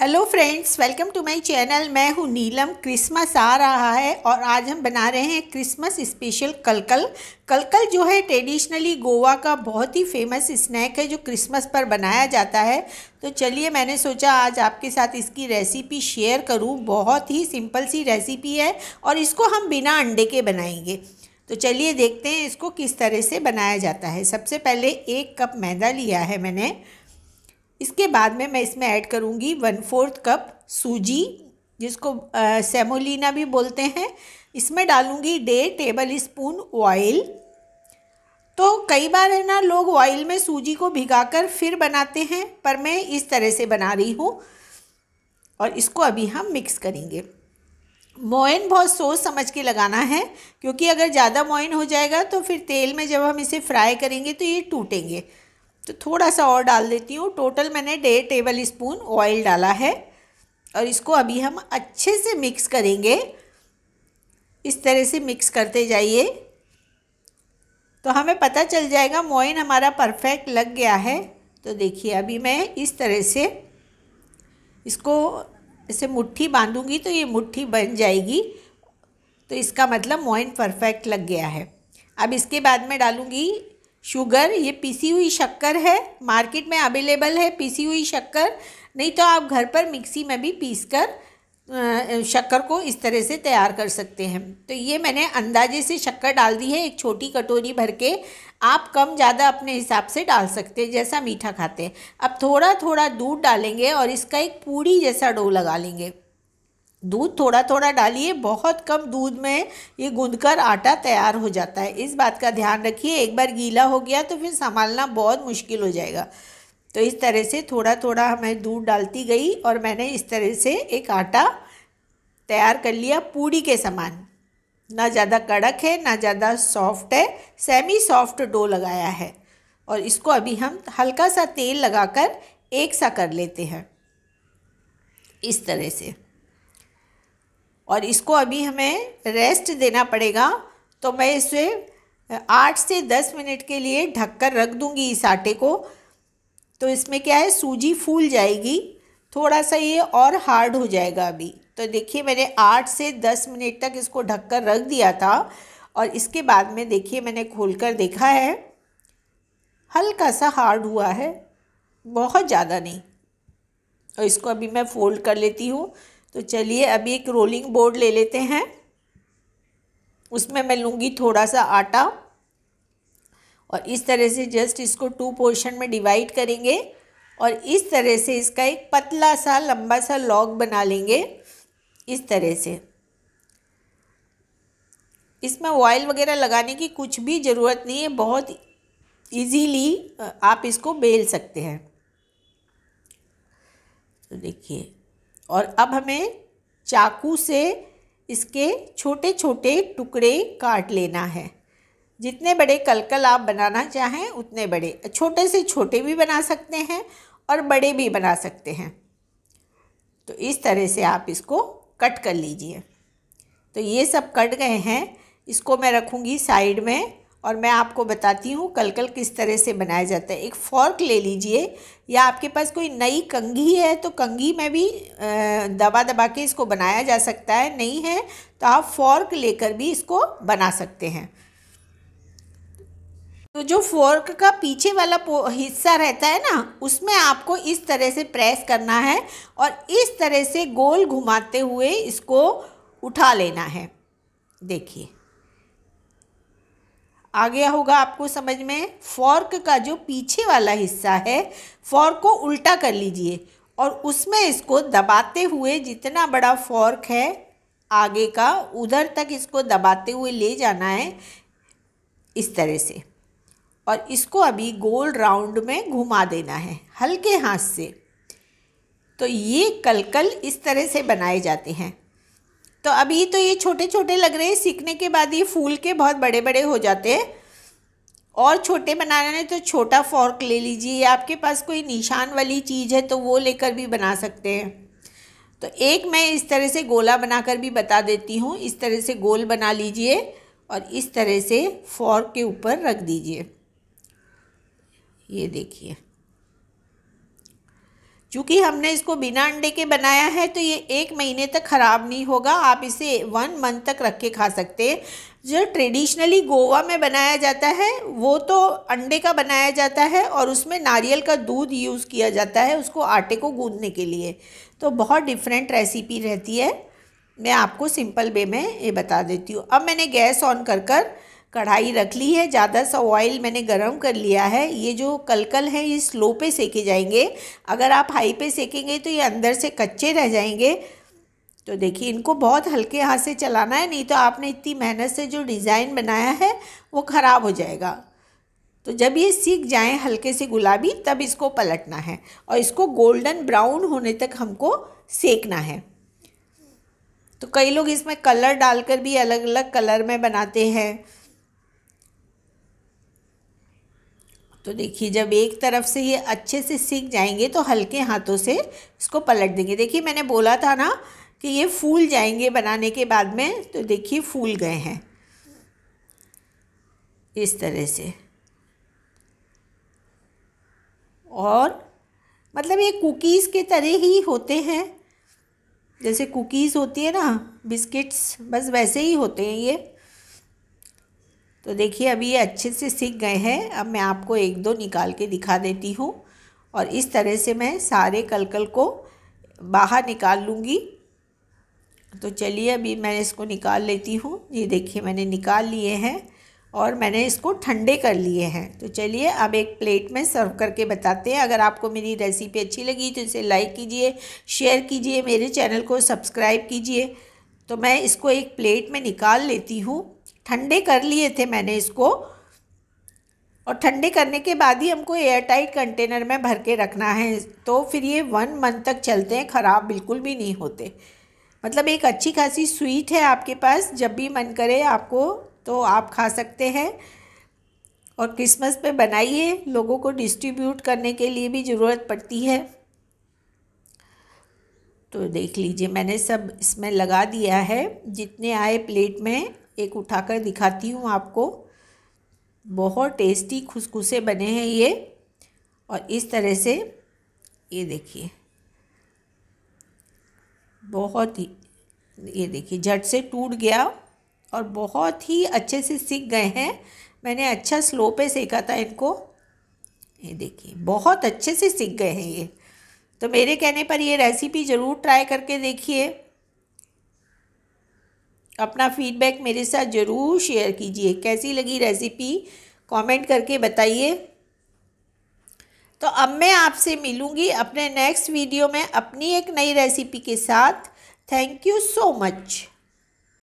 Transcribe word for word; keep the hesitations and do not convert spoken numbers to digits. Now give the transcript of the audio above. Hello friends, welcome to my channel. मैं हूँ नीलम। Christmas आ रहा है और आज हम बना रहे हैं क्रिसमस स्पेशल कलकल। कलकल जो है ट्रेडिशनली गोवा का बहुत ही फेमस स्नैक है जो क्रिसमस पर बनाया जाता है। तो चलिए, मैंने सोचा आज आपके साथ इसकी रेसिपी शेयर करूँ। बहुत ही सिंपल सी रेसिपी है और इसको हम बिना अंडे के बनाएंगे। तो चलिए देखते हैं इसको किस तरह से बनाया जाता है। सबसे पहले एक कप मैदा लिया है मैंने। इसके बाद में मैं इसमें ऐड करूँगी वन फोर्थ कप सूजी, जिसको सेमोलिना भी बोलते हैं। इसमें डालूँगी डेढ़ टेबल स्पून ऑयल। तो कई बार है ना, लोग ऑयल में सूजी को भिगाकर फिर बनाते हैं, पर मैं इस तरह से बना रही हूँ। और इसको अभी हम मिक्स करेंगे। मोयन बहुत सोच समझ के लगाना है, क्योंकि अगर ज़्यादा मोयन हो जाएगा तो फिर तेल में जब हम इसे फ्राई करेंगे तो ये टूटेंगे। तो थोड़ा सा और डाल देती हूँ। टोटल मैंने डेढ़ टेबल स्पून ऑयल डाला है और इसको अभी हम अच्छे से मिक्स करेंगे। इस तरह से मिक्स करते जाइए तो हमें पता चल जाएगा मोयन हमारा परफेक्ट लग गया है। तो देखिए, अभी मैं इस तरह से इसको ऐसे मुट्ठी बांधूंगी तो ये मुट्ठी बन जाएगी। तो इसका मतलब मोयन परफेक्ट लग गया है। अब इसके बाद में डालूँगी शुगर। ये पीसी हुई शक्कर है, मार्केट में अवेलेबल है पीसी हुई शक्कर, नहीं तो आप घर पर मिक्सी में भी पीस कर शक्कर को इस तरह से तैयार कर सकते हैं। तो ये मैंने अंदाजे से शक्कर डाल दी है, एक छोटी कटोरी भर के। आप कम ज़्यादा अपने हिसाब से डाल सकते हैं, जैसा मीठा खाते हैं। अब थोड़ा थोड़ा दूध डालेंगे और इसका एक पूड़ी जैसा डो लगा लेंगे। दूध थोड़ा थोड़ा डालिए, बहुत कम दूध में ये गूंदकर आटा तैयार हो जाता है। इस बात का ध्यान रखिए, एक बार गीला हो गया तो फिर संभालना बहुत मुश्किल हो जाएगा। तो इस तरह से थोड़ा थोड़ा हमें दूध डालती गई और मैंने इस तरह से एक आटा तैयार कर लिया, पूड़ी के समान। ना ज़्यादा कड़क है ना ज़्यादा सॉफ्ट है, सेमी सॉफ्ट डो लगाया है। और इसको अभी हम हल्का सा तेल लगाकर एक सा कर लेते हैं, इस तरह से। और इसको अभी हमें रेस्ट देना पड़ेगा। तो मैं इसे आठ से दस मिनट के लिए ढककर रख दूंगी इस आटे को। तो इसमें क्या है, सूजी फूल जाएगी, थोड़ा सा ये और हार्ड हो जाएगा अभी। तो देखिए, मैंने आठ से दस मिनट तक इसको ढककर रख दिया था। और इसके बाद में देखिए, मैंने खोलकर देखा है, हल्का सा हार्ड हुआ है, बहुत ज़्यादा नहीं। और इसको अभी मैं फोल्ड कर लेती हूँ। तो चलिए, अभी एक रोलिंग बोर्ड ले लेते हैं। उसमें मैं लूँगी थोड़ा सा आटा और इस तरह से जस्ट इसको टू पोर्शन में डिवाइड करेंगे। और इस तरह से इसका एक पतला सा लंबा सा लॉग बना लेंगे, इस तरह से। इसमें ऑयल वगैरह लगाने की कुछ भी ज़रूरत नहीं है, बहुत इजीली आप इसको बेल सकते हैं। तो देखिए, और अब हमें चाकू से इसके छोटे छोटे टुकड़े काट लेना है। जितने बड़े कलकल आप बनाना चाहें उतने बड़े, छोटे से छोटे भी बना सकते हैं और बड़े भी बना सकते हैं। तो इस तरह से आप इसको कट कर लीजिए। तो ये सब कट गए हैं, इसको मैं रखूँगी साइड में। और मैं आपको बताती हूँ कलकल किस तरह से बनाया जाता है। एक फ़ॉर्क ले लीजिए, या आपके पास कोई नई कंघी है तो कंघी में भी दबा दबा के इसको बनाया जा सकता है। नहीं है तो आप फ़ॉर्क लेकर भी इसको बना सकते हैं। तो जो फोर्क का पीछे वाला हिस्सा रहता है ना, उसमें आपको इस तरह से प्रेस करना है और इस तरह से गोल घुमाते हुए इसको उठा लेना है। देखिए, आ गया होगा आपको समझ में। फोर्क का जो पीछे वाला हिस्सा है, फोर्क को उल्टा कर लीजिए और उसमें इसको दबाते हुए, जितना बड़ा फोर्क है आगे का, उधर तक इसको दबाते हुए ले जाना है, इस तरह से। और इसको अभी गोल राउंड में घुमा देना है हल्के हाथ से। तो ये कलकल इस तरह से बनाए जाते हैं। तो अभी तो ये छोटे छोटे लग रहे हैं, सीखने के बाद ये फूल के बहुत बड़े बड़े हो जाते हैं। और छोटे बनाने तो छोटा फॉर्क ले लीजिए, या आपके पास कोई निशान वाली चीज़ है तो वो लेकर भी बना सकते हैं। तो एक मैं इस तरह से गोला बनाकर भी बता देती हूँ। इस तरह से गोल बना लीजिए और इस तरह से फॉर्क के ऊपर रख दीजिए। ये देखिए, चूँकि हमने इसको बिना अंडे के बनाया है तो ये एक महीने तक ख़राब नहीं होगा, आप इसे वन मंथ तक रख के खा सकते हैं। जो ट्रेडिशनली गोवा में बनाया जाता है वो तो अंडे का बनाया जाता है और उसमें नारियल का दूध यूज़ किया जाता है उसको आटे को गूंदने के लिए, तो बहुत डिफरेंट रेसिपी रहती है। मैं आपको सिंपल वे में ये बता देती हूँ। अब मैंने गैस ऑन कर कर कढ़ाई रख ली है, ज़्यादा सा ऑयल मैंने गरम कर लिया है। ये जो कलकल है ये स्लो पे सेके जाएंगे, अगर आप हाई पे सेकेंगे तो ये अंदर से कच्चे रह जाएंगे। तो देखिए इनको बहुत हल्के हाथ से चलाना है, नहीं तो आपने इतनी मेहनत से जो डिज़ाइन बनाया है वो ख़राब हो जाएगा। तो जब ये सीख जाएँ हल्के से गुलाबी तब इसको पलटना है और इसको गोल्डन ब्राउन होने तक हमको सेकना है। तो कई लोग इसमें कलर डालकर भी अलग अलग कलर में बनाते हैं। तो देखिए जब एक तरफ से ये अच्छे से सीख जाएंगे तो हल्के हाथों से इसको पलट देंगे। देखिए मैंने बोला था ना कि ये फूल जाएंगे बनाने के बाद में, तो देखिए फूल गए हैं इस तरह से। और मतलब ये कुकीज़ के तरह ही होते हैं, जैसे कुकीज़ होती है ना, बिस्किट्स, बस वैसे ही होते हैं ये। तो देखिए अभी ये अच्छे से सीख गए हैं। अब मैं आपको एक दो निकाल के दिखा देती हूँ और इस तरह से मैं सारे कलकल को बाहर निकाल लूँगी। तो चलिए अभी मैं इसको निकाल लेती हूँ। ये देखिए मैंने निकाल लिए हैं और मैंने इसको ठंडे कर लिए हैं। तो चलिए अब एक प्लेट में सर्व करके बताते हैं। अगर आपको मेरी रेसिपी अच्छी लगी तो इसे लाइक कीजिए, शेयर कीजिए, मेरे चैनल को सब्सक्राइब कीजिए। तो मैं इसको एक प्लेट में निकाल लेती हूँ। ठंडे कर लिए थे मैंने इसको और ठंडे करने के बाद ही हमको एयर टाइट कंटेनर में भर के रखना है, तो फिर ये वन मंथ तक चलते हैं, ख़राब बिल्कुल भी नहीं होते। मतलब एक अच्छी खासी स्वीट है आपके पास, जब भी मन करे आपको तो आप खा सकते हैं। और क्रिसमस पे बनाइए, लोगों को डिस्ट्रीब्यूट करने के लिए भी ज़रूरत पड़ती है। तो देख लीजिए मैंने सब इसमें लगा दिया है, जितने आए प्लेट में। एक उठाकर दिखाती हूँ आपको, बहुत टेस्टी खुसखुसे बने हैं ये। और इस तरह से ये देखिए, बहुत ही, ये देखिए झट से टूट गया और बहुत ही अच्छे से सीख गए हैं। मैंने अच्छा स्लो पे सेका था इनको, ये देखिए बहुत अच्छे से सीख गए हैं ये। तो मेरे कहने पर ये रेसिपी ज़रूर ट्राई करके देखिए, अपना फीडबैक मेरे साथ ज़रूर शेयर कीजिए। कैसी लगी रेसिपी कमेंट करके बताइए। तो अब मैं आपसे मिलूँगी अपने नेक्स्ट वीडियो में अपनी एक नई रेसिपी के साथ। Thank you so much.